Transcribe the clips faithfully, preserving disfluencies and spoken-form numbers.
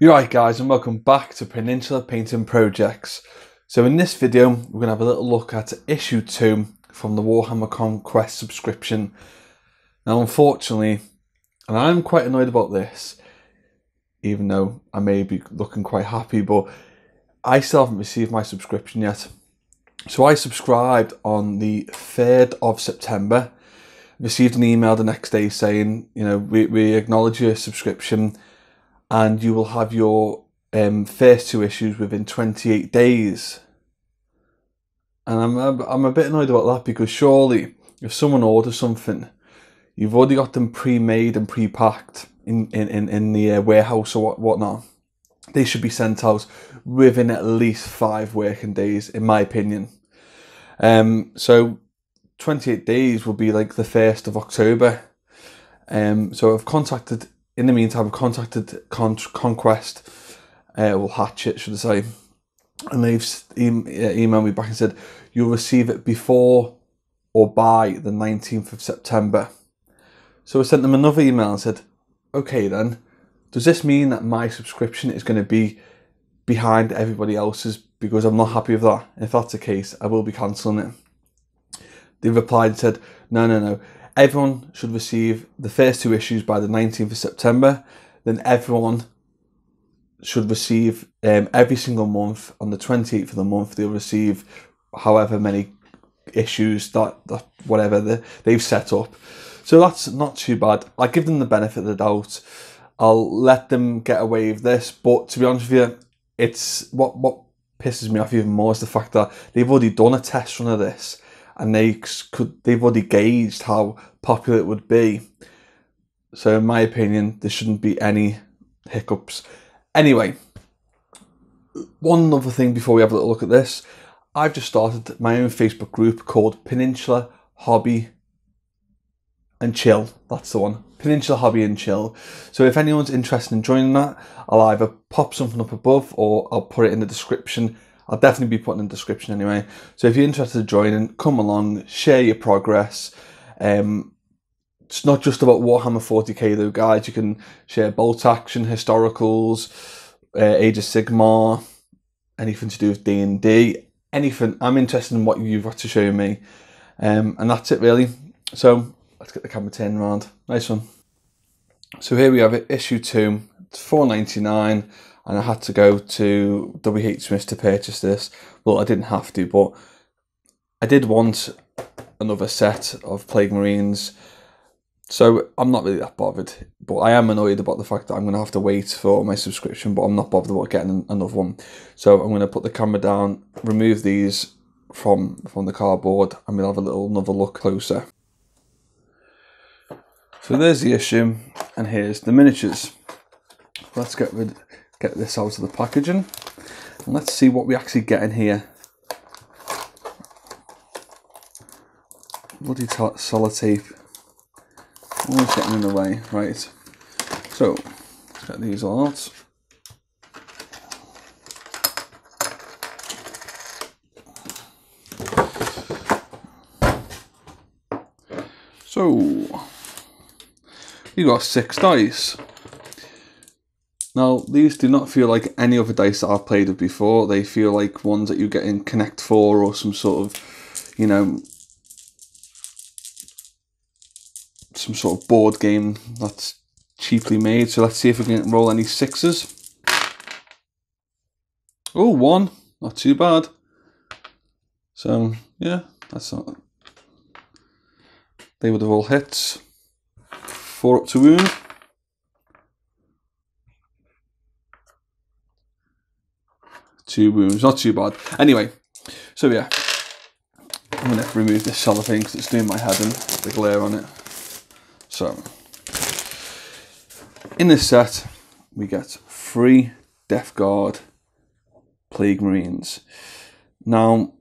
You're right, guys, and welcome back to Peninsula Painting Projects. So in this video, we're going to have a little look at issue two from the Warhammer Conquest subscription. Now, unfortunately, and I'm quite annoyed about this, even though I may be looking quite happy, but I still haven't received my subscription yet. So I subscribed on the third of September, received an email the next day saying, you know, we, we acknowledge your subscription, and you will have your um, first two issues within twenty-eight days. And I'm, I'm a bit annoyed about that, because surely if someone orders something, you've already got them pre-made and pre-packed in, in, in, in the uh, warehouse or what, whatnot. They should be sent out within at least five working days, in my opinion. Um, so twenty-eight days will be like the first of October. Um, so I've contacted... In the meantime, I've contacted Con Conquest, uh, well, Hatchet, should I say, and they've e emailed me back and said, you'll receive it before or by the nineteenth of September. So I sent them another email and said, okay then, does this mean that my subscription is going to be behind everybody else's, because I'm not happy with that? And if that's the case, I will be cancelling it. They replied and said, no, no, no. Everyone should receive the first two issues by the nineteenth of September. Then everyone should receive um, every single month on the twenty-eighth of the month. They'll receive however many issues that, that whatever the, they've set up. So that's not too bad. I'll give them the benefit of the doubt. I'll let them get away with this. But to be honest with you, it's what what pisses me off even more is the fact that they've already done a test run of this, and they could, they've already gauged how popular it would be. So in my opinion, there shouldn't be any hiccups. Anyway, one other thing before we have a little look at this. I've just started my own Facebook group called Peninsula Hobby and Chill. That's the one. Peninsula Hobby and Chill. So if anyone's interested in joining that, I'll either pop something up above or I'll put it in the description. I'll definitely be putting in the description anyway. So if you're interested in joining, come along, share your progress. Um, it's not just about Warhammer forty K though, guys. You can share Bolt Action, Historicals, uh, Age of Sigmar, anything to do with D and D, anything. I'm interested in what you've got to show me. Um, and that's it really. So let's get the camera turned around. Nice one. So here we have it, issue two. It's four ninety-nine. And I had to go to W H Smith to purchase this. Well, I didn't have to, but I did want another set of Plague Marines. So I'm not really that bothered. But I am annoyed about the fact that I'm going to have to wait for my subscription, but I'm not bothered about getting another one. So I'm going to put the camera down, remove these from, from the cardboard, and we'll have a little another look closer. So there's the issue, and here's the miniatures. Let's get rid of... Get this out of the packaging and let's see what we actually get in here. Bloody sellotape, always getting in the way. Right, so let's get these all out. So you got six dice. Now, these do not feel like any other dice that I've played with before. They feel like ones that you get in Connect four or some sort of, you know, some sort of board game that's cheaply made. So let's see if we can roll any sixes. Oh, one. Not too bad. So, yeah, that's not... They would have all hits. Four up to wound. Two wounds, not too bad. Anyway, so yeah, I'm gonna have to remove this cellophane because it's doing my head in, the glare on it. So, in this set, we get three Death Guard Plague Marines. Now,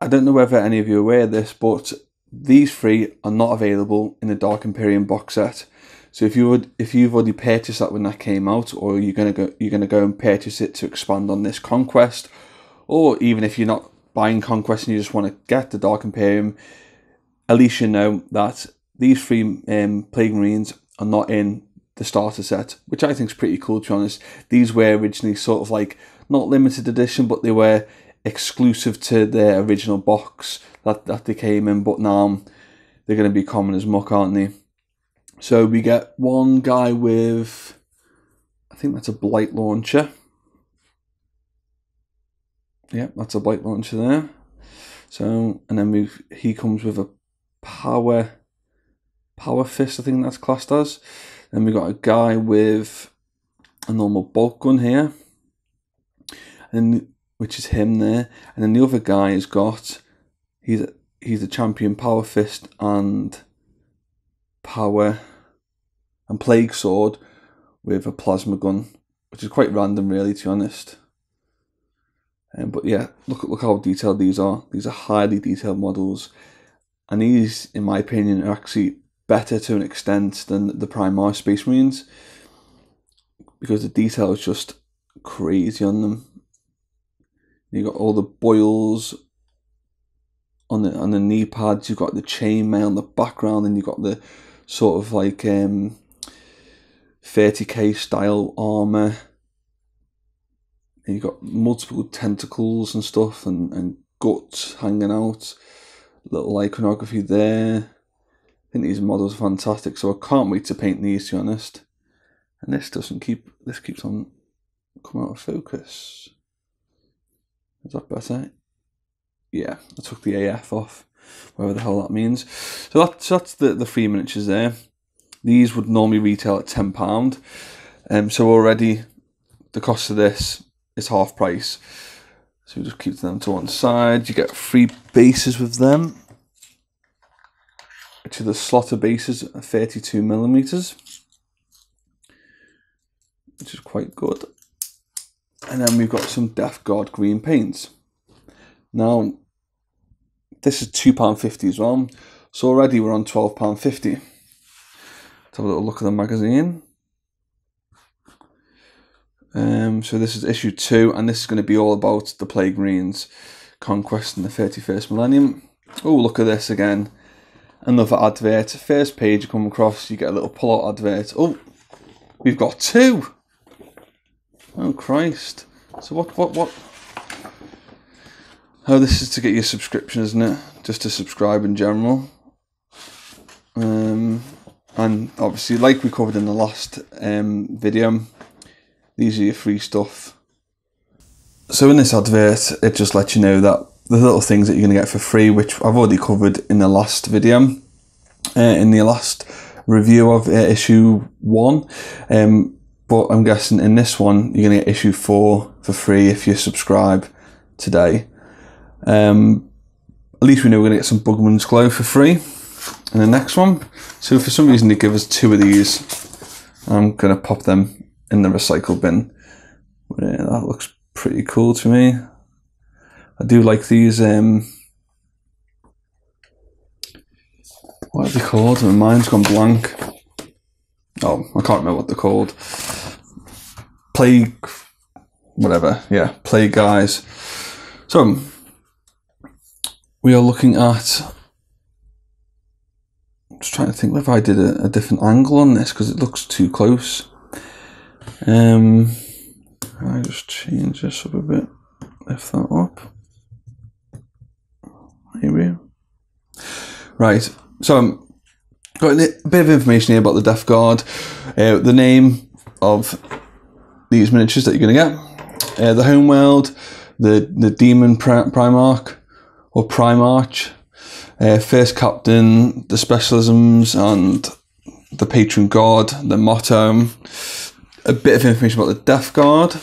I don't know whether any of you are aware of this, but these three are not available in the Dark Imperium box set. So if you would, if you've already purchased that when that came out, or you're gonna go, you're gonna go and purchase it to expand on this Conquest, or even if you're not buying Conquest and you just want to get the Dark Imperium, at least you know that these three um, Plague Marines are not in the starter set, which I think is pretty cool, to be honest. These were originally sort of like, not limited edition, but they were exclusive to their original box that, that they came in, but now they're going to be common as muck, aren't they? So we get one guy with, I think that's a blight launcher. Yeah, that's a blight launcher there. So, and then we he comes with a power, power fist, I think that's classed as. Then we got a guy with a normal bolt gun here, and which is him there. And then the other guy has got, he's a, he's a champion power fist and power and plague sword with a plasma gun, which is quite random, really, to be honest. Um, but yeah, look look how detailed these are. These are highly detailed models, and these, in my opinion, are actually better to an extent than the Primaris Space Marines, because the detail is just crazy on them. You got all the boils on the on the knee pads. You've got the chainmail in the background, and you've got the sort of like um, thirty K style armor. And you've got multiple tentacles and stuff, and, and guts hanging out. Little iconography there. I think these models are fantastic, so I can't wait to paint these, to be honest. And this doesn't keep, this keeps on coming out of focus. Is that better? Yeah, I took the A F off, whatever the hell that means. So that's, that's the, the three miniatures there. These would normally retail at ten pounds. Um, so already the cost of this is half price. So we just keep them to one side. You get three bases with them, which are the slaughter bases at thirty-two millimeters, which is quite good. And then we've got some Death Guard green paints. Now, this is two pounds fifty as well, so already we're on twelve pounds fifty. Let's have a little look at the magazine. Um, so this is issue two, and this is going to be all about the Plague Marines Conquest in the thirty-first millennium. Oh, look at this again. Another advert. First page you come across, you get a little pull-out advert. Oh, we've got two! Oh, Christ. So what, what, what? Oh, this is to get your subscription, isn't it? Just to subscribe in general. Um, and obviously, like we covered in the last um, video, these are your free stuff. So in this advert, it just lets you know that the little things that you're going to get for free, which I've already covered in the last video, uh, in the last review of uh, issue one. Um, but I'm guessing in this one, you're going to get issue four for free if you subscribe today. Um, at least we know we're going to get some Bugman's Glow for free in the next one. So for some reason, they give us two of these. I'm going to pop them in the recycle bin. Yeah, that looks pretty cool to me. I do like these. Um, what are they called? My mind's gone blank. Oh, I can't remember what they're called. Plague, whatever. Yeah, plague guys. So we are looking at. I'm just trying to think whether I did a, a different angle on this because it looks too close. Um, I just change this up a bit, lift that up, maybe. Right, so um, got a bit of information here about the Death Guard, uh, the name of these miniatures that you're going to get, uh, the homeworld, the, the demon primarch, or primarch, uh, first captain, the specialisms, and the patron god, the motto. A bit of information about the Death Guard,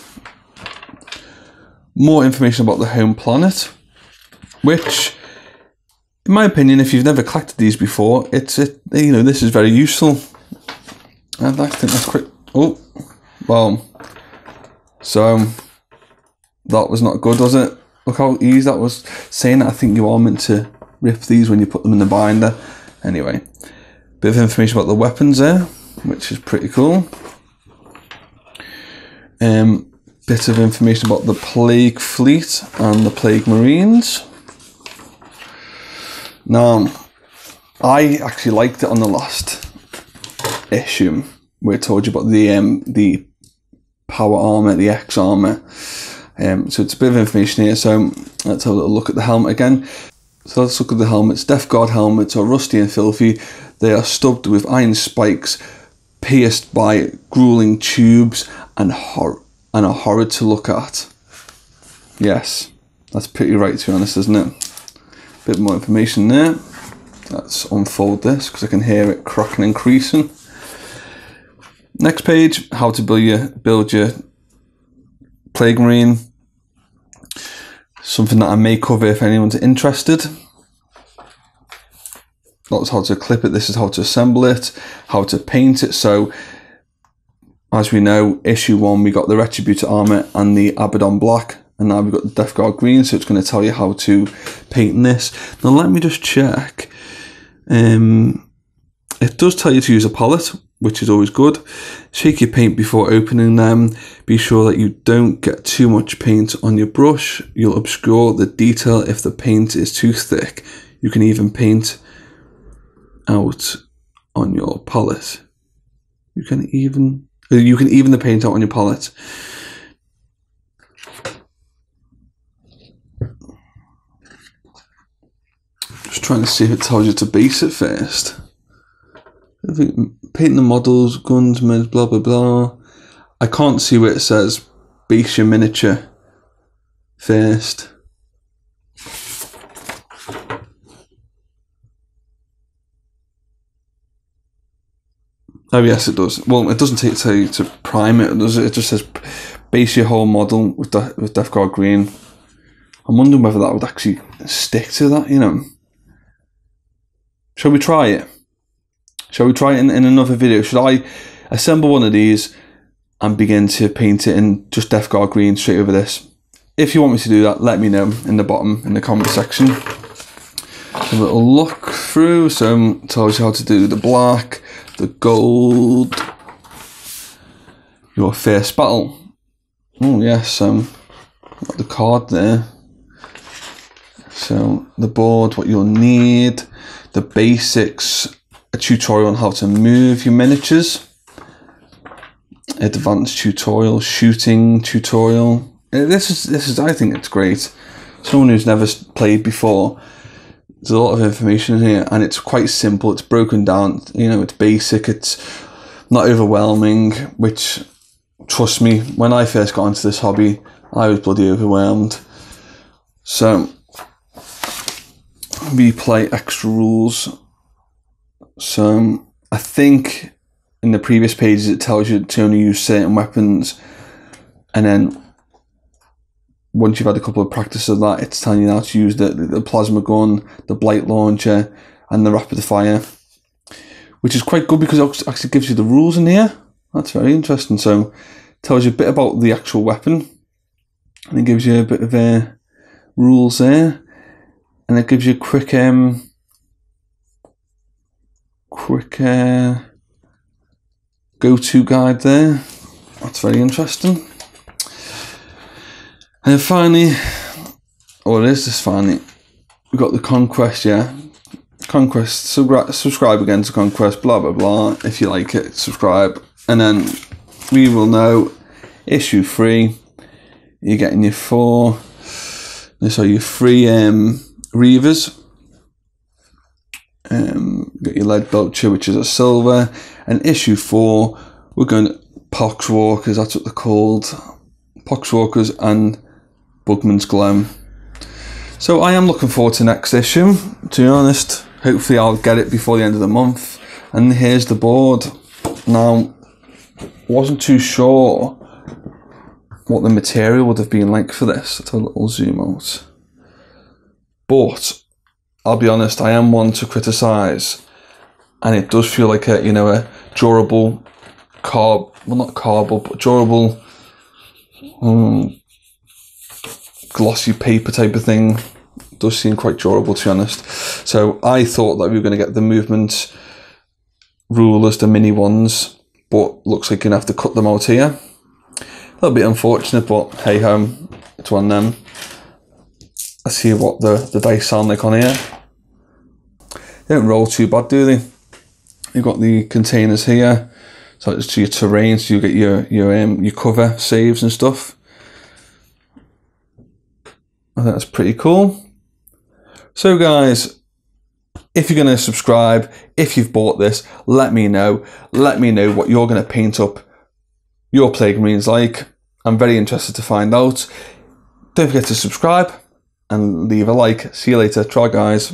more information about the home planet, which, in my opinion, if you've never collected these before, it's it, you know, this is very useful. And I think that's quite. Oh, well, so that was not good, was it? Look how easy that was. Saying that, I think you are meant to rip these when you put them in the binder. Anyway, bit of information about the weapons there, which is pretty cool. Um, bit of information about the Plague Fleet and the Plague Marines. Now, I actually liked it on the last issue we told you about the um, the power armor, the X armor. Um, so it's a bit of information here. So let's have a little look at the helmet again. So let's look at the helmets. Death Guard helmets are rusty and filthy. They are stubbed with iron spikes, pierced by grueling tubes, and hor and are horrid to look at. Yes, that's pretty right, to be honest, isn't it? Bit more information there. Let's unfold this because I can hear it cracking and creasing. Next page, how to build your build your Plague Marine. Something that I may cover if anyone's interested. That's how to clip it. This is how to assemble it, how to paint it. So, as we know, issue one, we got the Retributor armor and the Abaddon black, and now we've got the Death Guard green. So it's going to tell you how to paint this. Now let me just check. Um, it does tell you to use a palette, which is always good. Shake your paint before opening them. Be sure that you don't get too much paint on your brush. You'll obscure the detail if the paint is too thick. You can even paint out on your palette. You can even you can even the paint out on your palette. Just trying to see if it tells you to base it first. Painting the models, guns, blah blah blah. I can't see where it says base your miniature first. Oh yes, it does. Well, it doesn't take, tell you to prime it, does it? It just says base your whole model with De with Death Guard green. I'm wondering whether that would actually stick to that, you know. Shall we try it? Shall we try it in, in another video? Should I assemble one of these and begin to paint it in just Death Guard green straight over this? If you want me to do that, let me know in the bottom, in the comment section. A little look through, so it tells you how to do the black, the gold, your first battle. Oh yes, um, got the card there. So the board, what you'll need, the basics, a tutorial on how to move your miniatures, advanced tutorial, shooting tutorial. This is this is I think it's great. Someone who's never played before. There's a lot of information in here, and it's quite simple. It's broken down. You know, it's basic. It's not overwhelming. Which, trust me, when I first got into this hobby, I was bloody overwhelmed. So we play extra rules. So I think in the previous pages it tells you to only use certain weapons, and then once you've had a couple of practices of that, it's telling you now to use the, the plasma gun, the blight launcher, and the rapid fire, which is quite good because it actually gives you the rules in here. That's very interesting. So it tells you a bit about the actual weapon, and it gives you a bit of uh, rules there, and it gives you a quick um, quick uh, go-to guide there. That's very interesting. And then finally, or it is this finally, we've got the Conquest, yeah. Conquest, sub subscribe again to Conquest, blah, blah, blah. If you like it, subscribe. And then we will know, issue three, you're getting your four, so your three um, Reavers. Um, got your lead belcher, which is a silver. And issue four, we're going to Poxwalkers, that's what they're called. Poxwalkers and Bugman's Glow. So I am looking forward to next issue, to be honest. Hopefully I'll get it before the end of the month. And here's the board. Now, wasn't too sure what the material would have been like for this. Let's have a little zoom out. But I'll be honest, I am one to criticise, and it does feel like a, you know, a durable carb, well not cardboard, but durable um, glossy paper type of thing. It does seem quite durable, to be honest. So I thought that we were going to get the movement rulers, the mini ones, but looks like you're going to have to cut them out here. A little bit unfortunate, but hey ho, it's one of them. Let's see what the, the dice sound like on here. They don't roll too bad, do they? You've got the containers here, so it's to your terrain, so you get your your um your cover saves and stuff. I think that's pretty cool. So guys, if you're going to subscribe, if you've bought this, let me know. Let me know what you're going to paint up your Plague Marines like. I'm very interested to find out. Don't forget to subscribe and leave a like. See you later. Try, guys.